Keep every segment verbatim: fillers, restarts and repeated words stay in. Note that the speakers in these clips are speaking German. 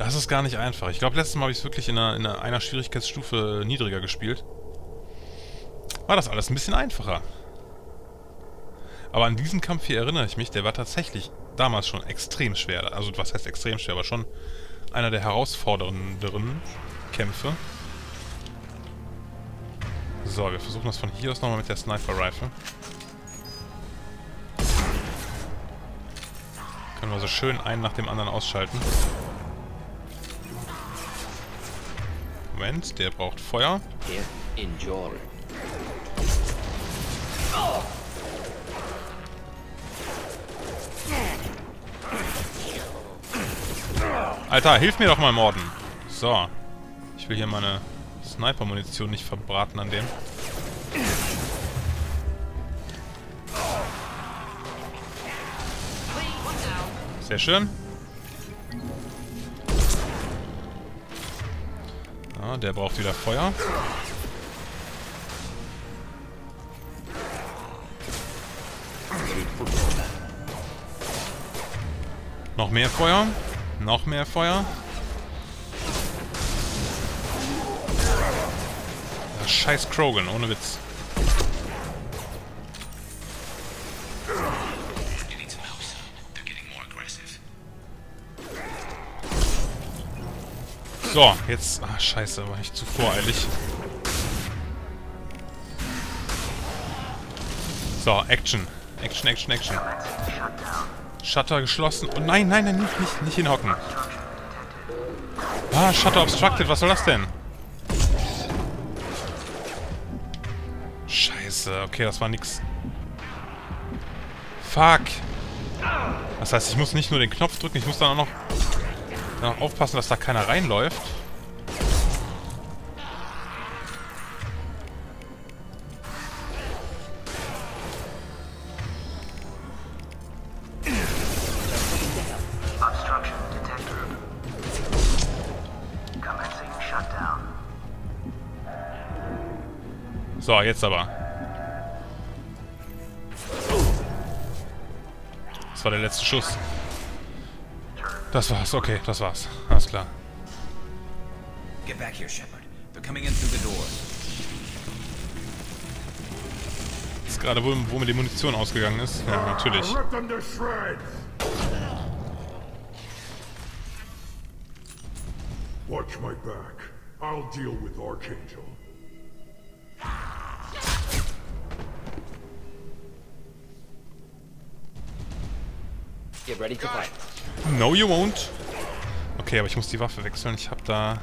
Das ist gar nicht einfach. Ich glaube, letztes Mal habe ich es wirklich in einer, in einer Schwierigkeitsstufe niedriger gespielt. War das alles ein bisschen einfacher. Aber an diesen Kampf hier erinnere ich mich, der war tatsächlich damals schon extrem schwer. Also was heißt extrem schwer, aber schon einer der herausfordernderen Kämpfe. So, wir versuchen das von hier aus nochmal mit der Sniper Rifle. Können wir so schön einen nach dem anderen ausschalten. Moment, der braucht Feuer. Alter, hilf mir doch mal morden. So. Ich will hier meine Sniper-Munition nicht verbraten an dem. Sehr schön. Ah, der braucht wieder Feuer. Noch mehr Feuer. Noch mehr Feuer. Das scheiß Krogan, ohne Witz. So, jetzt... Ah, scheiße, war ich zu voreilig. So, Action. Action, Action, Action. Shutter geschlossen. Oh nein, nein, nein, nicht, nicht, nicht hinhocken. Ah, Shutter obstructed, was soll das denn? Scheiße, okay, das war nix. Fuck. Das heißt, ich muss nicht nur den Knopf drücken, ich muss dann auch noch, dann auch aufpassen, dass da keiner reinläuft. So, jetzt aber. Das war der letzte Schuss. Das war's, okay, das war's. Alles klar. Get back here, Shepard. They're coming in through the door. Ist gerade wo, wo mir die Munition ausgegangen ist. Ja, natürlich. Watch my back. I'll deal with Archangel. Get ready to fight. No, you won't. Okay, aber ich muss die Waffe wechseln. Ich hab da...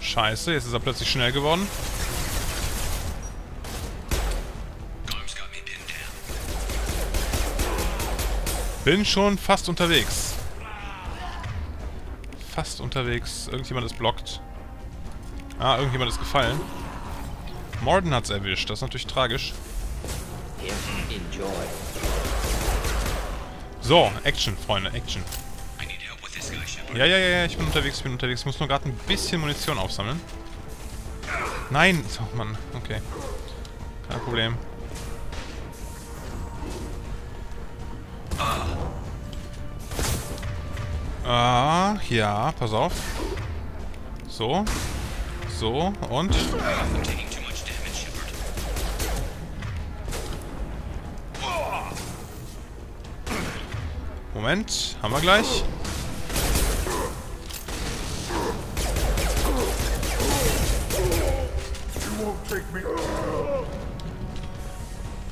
Scheiße, jetzt ist er plötzlich schnell geworden. Bin schon fast unterwegs. Fast unterwegs. Irgendjemand ist blockt. Ah, irgendjemand ist gefallen. Morden hat's erwischt. Das ist natürlich tragisch. So, Action, Freunde, Action. Ja, ja, ja, ja, ich bin unterwegs, ich bin unterwegs. Ich muss nur gerade ein bisschen Munition aufsammeln. Nein! Oh Mann, okay. Kein Problem. Ah, ja, pass auf. So. So, und... Moment, haben wir gleich.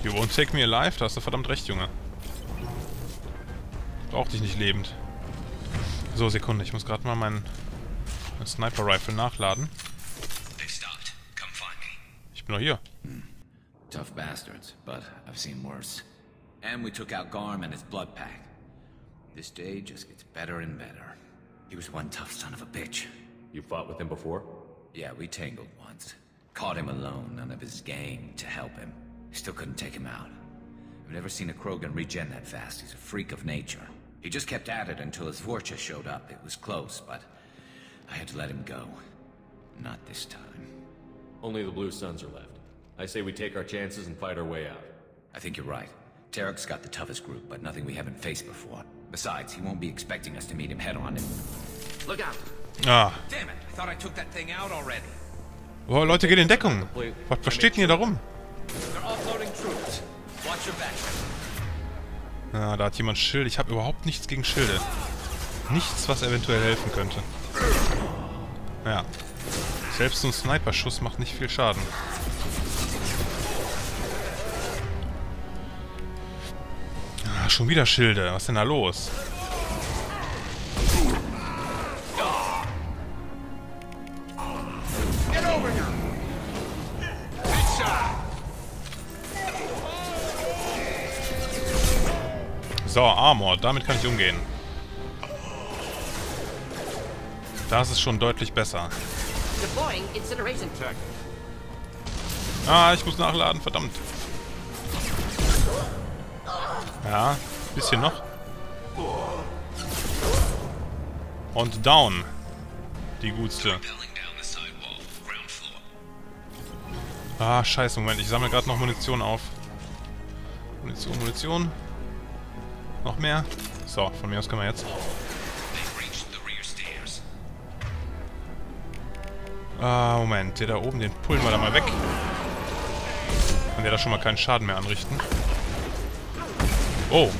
You won't take me alive, da hast du verdammt recht, Junge. Brauch dich nicht lebend. So, Sekunde, ich muss gerade mal meinen mein Sniper Rifle nachladen. Ich bin noch hier. Tough bastards, but I've seen worse. And we took out Garm and his blood pack. This day just gets better and better. He was one tough son of a bitch. You fought with him before? Yeah, we tangled once. Caught him alone, none of his gang to help him. Still couldn't take him out. I've never seen a Krogan regen that fast. He's a freak of nature. He just kept at it until his Vorcha showed up. It was close, but I had to let him go. Not this time. Only the Blue Suns are left. I say we take our chances and fight our way out. I think you're right. Tarek's got the toughest group, but nothing we haven't faced before. Besides, he won't be expecting us to meet him head-on. Look out! Ah. Damn it! I thought I took that thing out already. Oh, Leute, geht in Deckung. Was, was steht denn hier da rum? Ah, da hat jemand Schild. Ich habe überhaupt nichts gegen Schilde. Nichts, was eventuell helfen könnte. Ja. Selbst so ein Sniper-Schuss macht nicht viel Schaden. Ah, schon wieder Schilde. Was ist denn da los? So, Armor. Damit kann ich umgehen. Das ist schon deutlich besser. Ah, ich muss nachladen, verdammt. Ja, bisschen noch. Und down. Die gutste. Ah, scheiße, Moment. Ich sammle gerade noch Munition auf. Munition, Munition. Noch mehr. So, von mir aus können wir jetzt... Ah, Moment. Der da oben, den pullen wir da mal weg. Kann der da schon mal keinen Schaden mehr anrichten. Oh.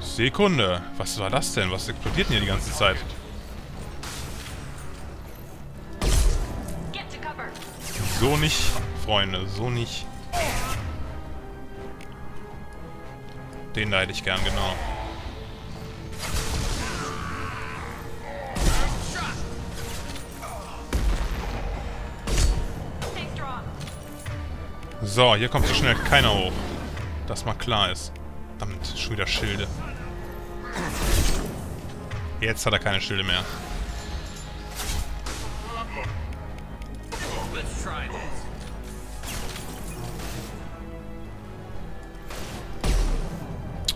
Sekunde. Was war das denn? Was explodiert denn hier die ganze Zeit? So nicht, Freunde. So nicht. Den leide ich gern, genau. So, hier kommt so schnell keiner hoch. Dass mal klar ist. Damit, schon wieder Schilde. Jetzt hat er keine Schilde mehr.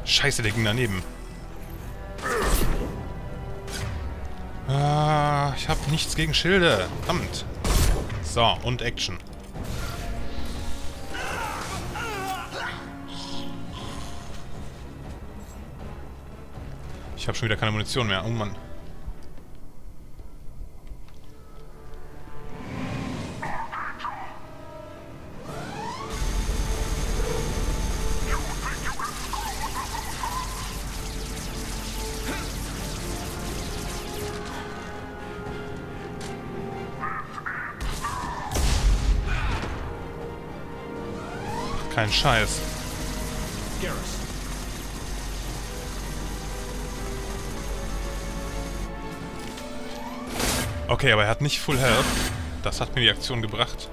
Scheiße, der ging daneben. Ah, ich habe nichts gegen Schilde. Verdammt. So, und Action. Ich habe schon wieder keine Munition mehr. Oh Mann. Kein Scheiß. Okay, aber er hat nicht Full Health. Das hat mir die Aktion gebracht.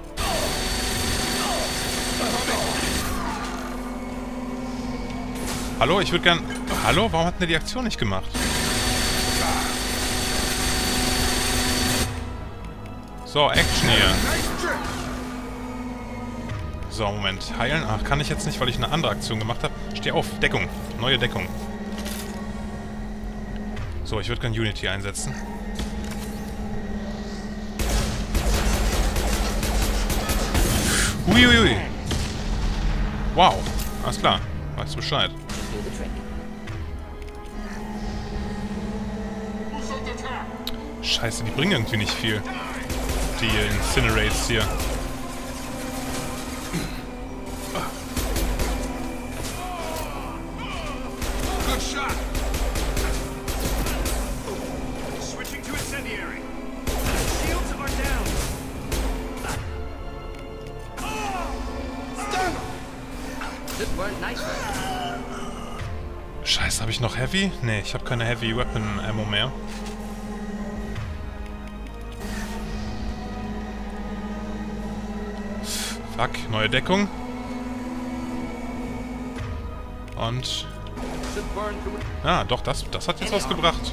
Hallo, ich würde gern... Hallo, warum hat denn die Aktion nicht gemacht? So, Action hier. So, Moment. Heilen? Ach, kann ich jetzt nicht, weil ich eine andere Aktion gemacht habe. Steh auf. Deckung. Neue Deckung. So, ich würde gern Unity einsetzen. Uiuiui. Wow. Alles klar. Weißt du Bescheid. Scheiße, die bringen irgendwie nicht viel. Die Incinerates hier. Scheiße, habe ich noch Heavy? Ne, ich habe keine Heavy Weapon Ammo mehr. Fuck, neue Deckung. Und... Ah, doch, das, das hat jetzt was gebracht.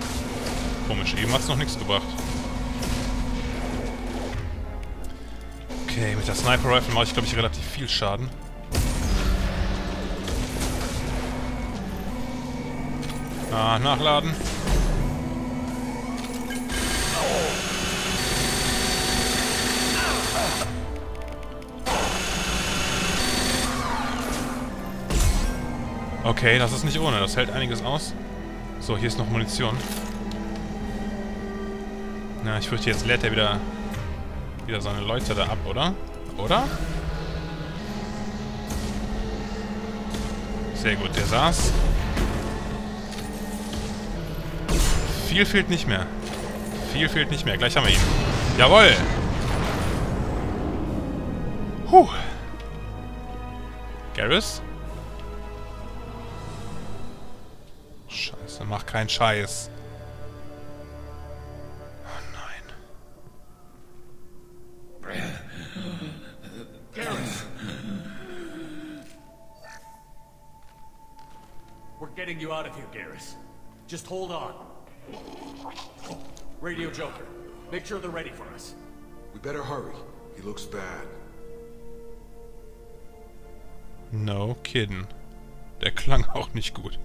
Komisch, eben hat es noch nichts gebracht. Okay, mit der Sniper Rifle mache ich, glaube ich, relativ viel Schaden. Ah, nachladen. Okay, das ist nicht ohne. Das hält einiges aus. So, hier ist noch Munition. Na, ich fürchte, jetzt lädt er wieder, wieder seine Leute da ab, oder? Oder? Sehr gut, der saß. Viel fehlt nicht mehr. Viel fehlt nicht mehr. Gleich haben wir ihn. Jawohl! Huh. Garrus? Scheiße, mach keinen Scheiß. Oh nein. Garrus! We're getting you out of here, Garrus. Just hold on. Radio Joker, make sure they're ready for us. We better hurry. He looks bad. No kidding. Der klang auch nicht gut.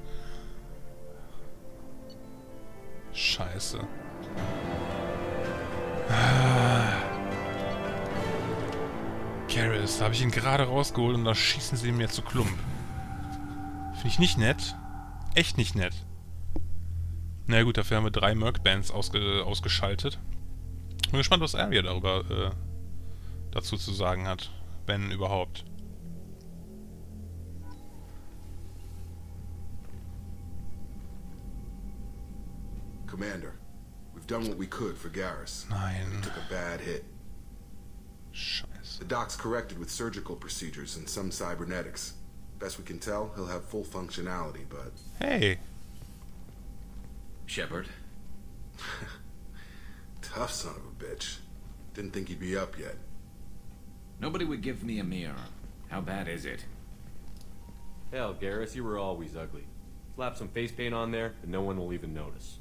Scheiße. Ah. Garrus, da habe ich ihn gerade rausgeholt und da schießen sie mir zu Klump. Finde ich nicht nett. Echt nicht nett. Na gut, dafür haben wir drei Merc-Bands ausge ausgeschaltet. Bin gespannt, was Arya darüber äh, dazu zu sagen hat, wenn überhaupt. Commander, we've done what we could for Garrus. Nein. He took a bad hit. Scheiße. The doc's corrected with surgical procedures and some cybernetics. Best we can tell, he'll have full functionality, but... Hey! Shepard? Tough son of a bitch. Didn't think he'd be up yet. Nobody would give me a mirror. How bad is it? Hell, Garrus, you were always ugly. Slap some face paint on there, and no one will even notice.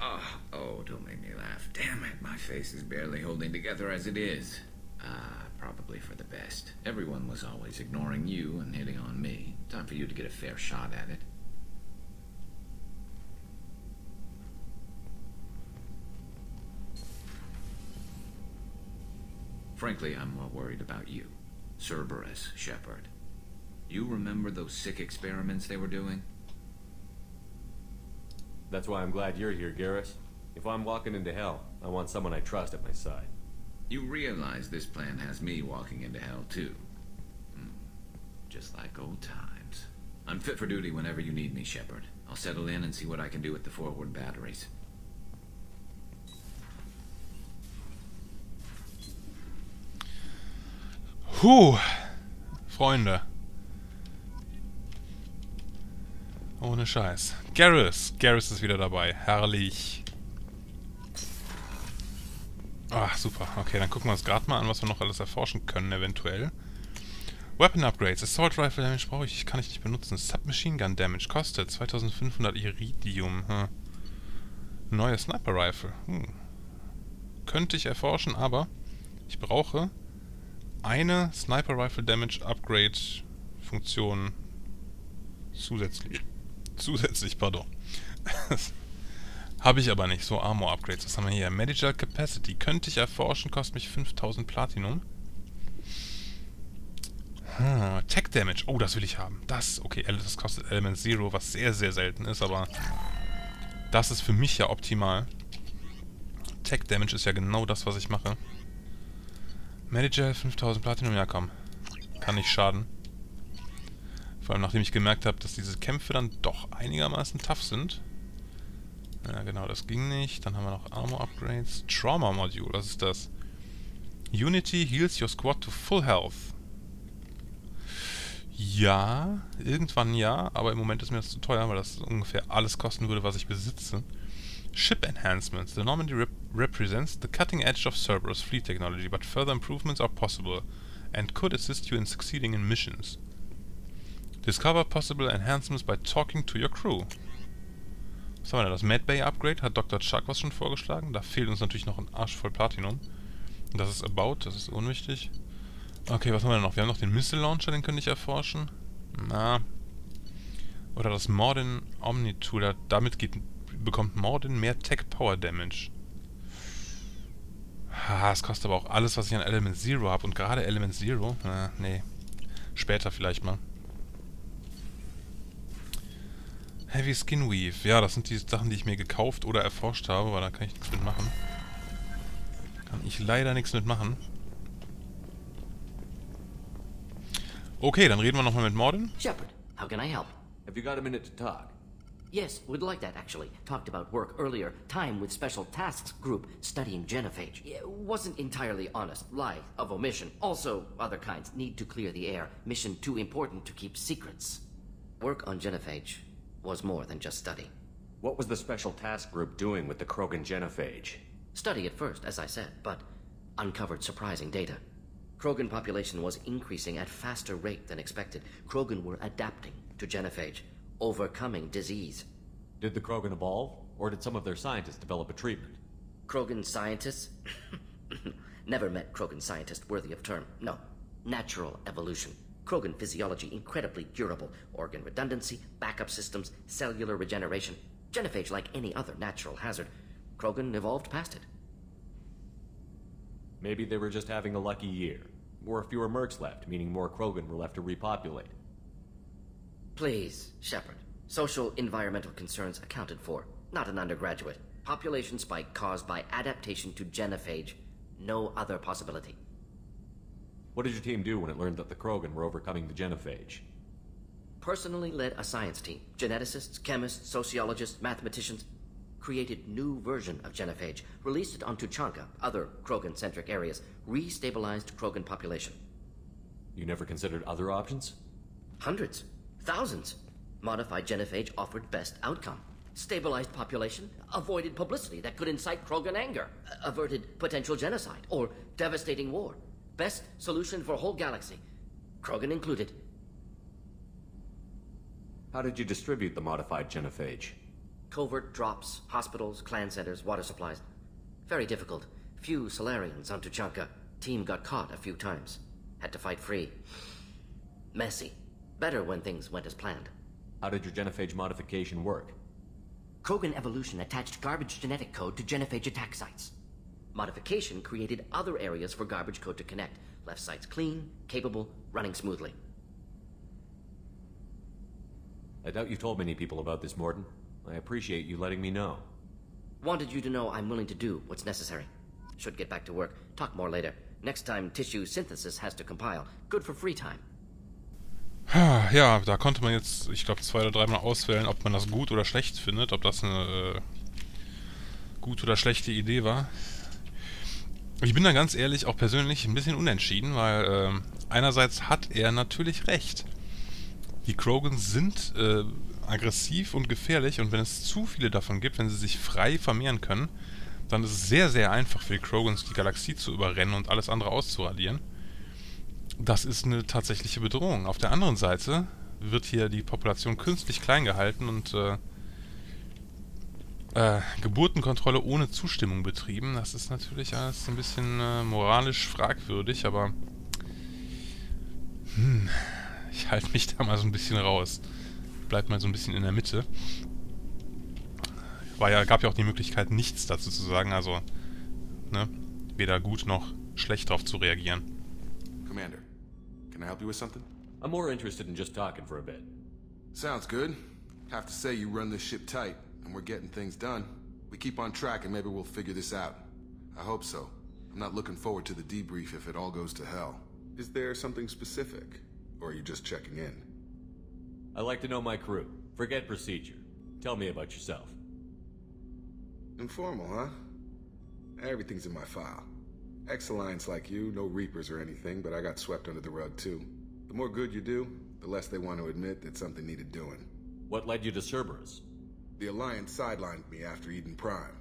oh, oh, don't make me laugh. Damn it, my face is barely holding together as it is. Ah, uh, probably for the best. Everyone was always ignoring you and hitting on me. Time for you to get a fair shot at it. Frankly, I'm more worried about you, Cerberus, Shepard. You remember those sick experiments they were doing? That's why I'm glad you're here, Garrus. If I'm walking into hell, I want someone I trust at my side. You realize this plan has me walking into hell, too. Hmm. Just like old times. I'm fit for duty whenever you need me, Shepard. I'll settle in and see what I can do with the forward batteries. Puh, Freunde. Ohne Scheiß. Garrus. Garrus ist wieder dabei. Herrlich. Ach, super. Okay, dann gucken wir uns gerade mal an, was wir noch alles erforschen können, eventuell. Weapon Upgrades. Assault Rifle Damage brauche ich. Kann ich nicht benutzen. Submachine Gun Damage. Kostet zweitausendfünfhundert Iridium. Hm. Neue Sniper Rifle. Hm. Könnte ich erforschen, aber ich brauche... eine Sniper Rifle Damage Upgrade Funktion zusätzlich. Zusätzlich, pardon. Habe ich aber nicht. So, Armor Upgrades. Was haben wir hier? Medical Capacity. Könnte ich erforschen, kostet mich fünftausend Platinum. Hm, Tech Damage. Oh, das will ich haben. Das, okay, das kostet Element Zero, was sehr, sehr selten ist, aber das ist für mich ja optimal. Tech Damage ist ja genau das, was ich mache. Manager, fünftausend Platinum, ja komm. Kann nicht schaden. Vor allem nachdem ich gemerkt habe, dass diese Kämpfe dann doch einigermaßen tough sind. Ja genau, das ging nicht. Dann haben wir noch Armor Upgrades. Trauma Module, was ist das? Unity heals your squad to full health. Ja, irgendwann ja, aber im Moment ist mir das zu teuer, weil das ungefähr alles kosten würde, was ich besitze. Ship enhancements. The Normandy rep represents the cutting edge of Cerberus fleet technology, but further improvements are possible and could assist you in succeeding in missions. Discover possible enhancements by talking to your crew. Was haben wir denn? Das Medbay Upgrade hat Doktor Chuck was schon vorgeschlagen. Da fehlt uns natürlich noch ein Arsch voll Platinum. Das ist About, das ist unwichtig. Okay, was haben wir denn noch? Wir haben noch den Missile Launcher, den könnte ich erforschen. Na. Oder das Morden Omnitool, damit geht... bekommt Morden mehr Tech-Power-Damage. Haha, es kostet aber auch alles, was ich an Element Zero habe. Und gerade Element Zero? Äh, nee. Später vielleicht mal. Heavy Skin Weave. Ja, das sind die Sachen, die ich mir gekauft oder erforscht habe, weil da kann ich nichts mit machen. Kann ich leider nichts mit machen. Okay, dann reden wir nochmal mit Morden. Shepard, how can I help? Have you got a minute to talk? Yes, we'd like that actually. Talked about work earlier. Time with special tasks group studying genophage. It wasn't entirely honest. Lie of omission. Also, other kinds. Need to clear the air. Mission too important to keep secrets. Work on genophage was more than just study. What was the special task group doing with the Krogan genophage? Study at first, as I said, but uncovered surprising data. Krogan population was increasing at faster rate than expected. Krogan were adapting to genophage, overcoming disease. Did the Krogan evolve, or did some of their scientists develop a treatment? Krogan scientists? Never met Krogan scientist worthy of term. No. Natural evolution. Krogan physiology incredibly durable. Organ redundancy, backup systems, cellular regeneration. Genophage like any other natural hazard. Krogan evolved past it. Maybe they were just having a lucky year. Or fewer mercs left, meaning more Krogan were left to repopulate. Please, Shepard. Social, environmental concerns accounted for. Not an undergraduate. Population spike caused by adaptation to genophage. No other possibility. What did your team do when it learned that the Krogan were overcoming the genophage? Personally led a science team. Geneticists, chemists, sociologists, mathematicians. Created new version of genophage, released it on Tuchanka, other Krogan-centric areas, re-stabilized Krogan population. You never considered other options? Hundreds. Thousands. Modified genophage offered best outcome. Stabilized population, avoided publicity that could incite Krogan anger, averted potential genocide, or devastating war. Best solution for whole galaxy, Krogan included. How did you distribute the modified genophage? Covert drops, hospitals, clan centers, water supplies. Very difficult. Few Solarians on Tuchanka. Team got caught a few times. Had to fight free. Messy. Better when things went as planned. How did your genophage modification work? Krogan evolution attached garbage genetic code to genophage attack sites. Modification created other areas for garbage code to connect. Left sites clean, capable, running smoothly. I doubt you've told many people about this, Morden. I appreciate you letting me know. Wanted you to know I'm willing to do what's necessary. Should get back to work. Talk more later. Next time tissue synthesis has to compile. Good for free time. Ja, da konnte man jetzt, ich glaube, zwei oder dreimal auswählen, ob man das gut oder schlecht findet, ob das eine äh, gute oder schlechte Idee war. Ich bin da ganz ehrlich auch persönlich ein bisschen unentschieden, weil äh, einerseits hat er natürlich recht. Die Krogans sind äh, aggressiv und gefährlich, und wenn es zu viele davon gibt, wenn sie sich frei vermehren können, dann ist es sehr, sehr einfach für die Krogans, die Galaxie zu überrennen und alles andere auszuradieren. Das ist eine tatsächliche Bedrohung. Auf der anderen Seite wird hier die Population künstlich klein gehalten und äh, äh, Geburtenkontrolle ohne Zustimmung betrieben. Das ist natürlich alles ein bisschen äh, moralisch fragwürdig, aber hm... Ich halte mich da mal so ein bisschen raus. Bleibt mal so ein bisschen in der Mitte. War ja, gab ja auch die Möglichkeit, nichts dazu zu sagen, also ne, weder gut noch schlecht darauf zu reagieren. Commander, can I help you with something? I'm more interested in just talking for a bit. Sounds good. Have to say you run this ship tight, and we're getting things done. We keep on track, and maybe we'll figure this out. I hope so. I'm not looking forward to the debrief if it all goes to hell. Is there something specific? Or are you just checking in? I like to know my crew. Forget procedure. Tell me about yourself. Informal, huh? Everything's in my file. Ex-Alliance like you, no Reapers or anything, but I got swept under the rug too. The more good you do, the less they want to admit that something needed doing. What led you to Cerberus? The Alliance sidelined me after Eden Prime.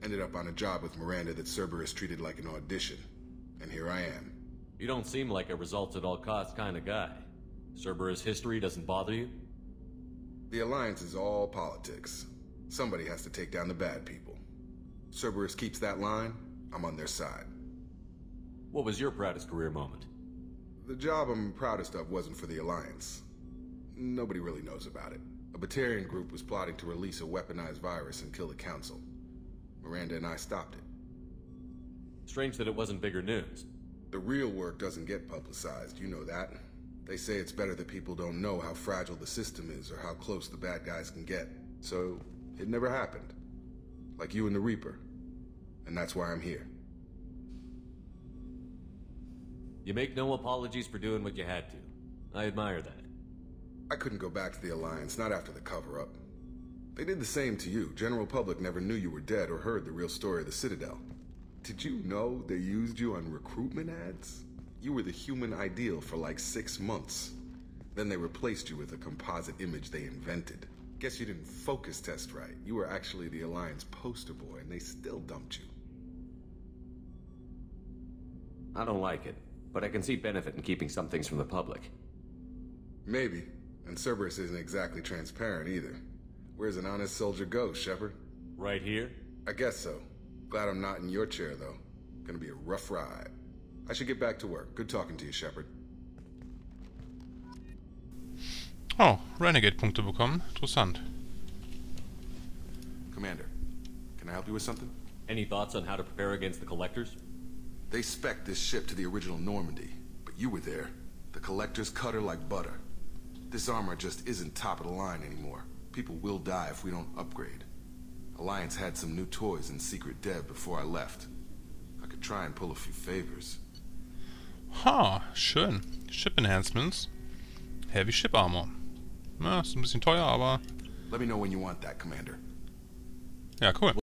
Ended up on a job with Miranda that Cerberus treated like an audition. And here I am. You don't seem like a results-at-all-costs kind of guy. Cerberus history doesn't bother you? The Alliance is all politics. Somebody has to take down the bad people. Cerberus keeps that line, I'm on their side. What was your proudest career moment? The job I'm proudest of wasn't for the Alliance. Nobody really knows about it. A Batarian group was plotting to release a weaponized virus and kill the Council. Miranda and I stopped it. Strange that it wasn't bigger news. The real work doesn't get publicized, you know that. They say it's better that people don't know how fragile the system is or how close the bad guys can get. So it never happened. Like you and the Reaper. And that's why I'm here. You make no apologies for doing what you had to. I admire that. I couldn't go back to the Alliance, not after the cover-up. They did the same to you. General public never knew you were dead or heard the real story of the Citadel. Did you know they used you on recruitment ads? You were the human ideal for like six months. Then they replaced you with a composite image they invented. Guess you didn't focus test right. You were actually the Alliance poster boy, and they still dumped you. I don't like it, but I can see benefit in keeping some things from the public. Maybe. And Cerberus isn't exactly transparent either. Where's an honest soldier go, Shepard? Right here? I guess so. Glad I'm not in your chair, though. Gonna be a rough ride. I should get back to work. Good talking to you, Shepard. Oh, Renegade-Punkte bekommen. Interessant. Commander, can I help you with something? Any thoughts on how to prepare against the Collectors? They spec'd this ship to the original Normandy, but you were there. The Collectors cut her like butter. This armor just isn't top of the line anymore. People will die if we don't upgrade. Alliance had some new toys in secret dev before I left. I could try and pull a few favors. Ha, schön. Ship enhancements. Heavy ship armor. Na, ist ein bisschen teuer, aber... Let me know when you want that, Commander. Ja, cool.